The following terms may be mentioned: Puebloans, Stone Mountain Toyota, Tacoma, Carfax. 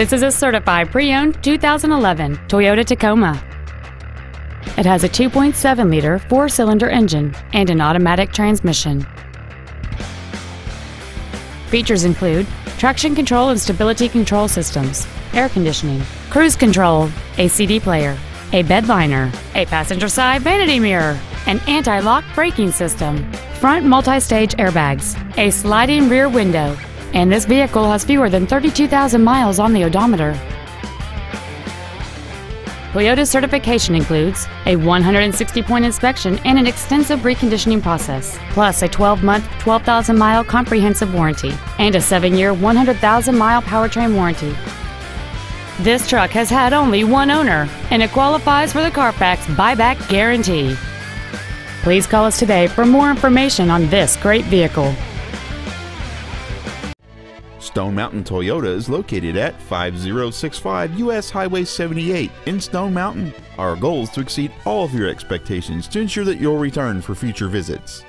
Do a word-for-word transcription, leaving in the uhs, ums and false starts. This is a certified pre-owned two thousand eleven Toyota Tacoma. It has a two point seven liter four-cylinder engine and an automatic transmission. Features include traction control and stability control systems, air conditioning, cruise control, a C D player, a bed liner, a passenger side vanity mirror, an anti-lock braking system, front multi-stage airbags, a sliding rear window, and this vehicle has fewer than thirty-two thousand miles on the odometer. Toyota's certification includes a one hundred sixty point inspection and an extensive reconditioning process, plus a twelve month, twelve thousand mile comprehensive warranty and a seven year, one hundred thousand mile powertrain warranty. This truck has had only one owner, and it qualifies for the Carfax buyback guarantee. Please call us today for more information on this great vehicle. Stone Mountain Toyota is located at five oh six five U S Highway seventy-eight in Stone Mountain. Our goal is to exceed all of your expectations to ensure that you'll return for future visits.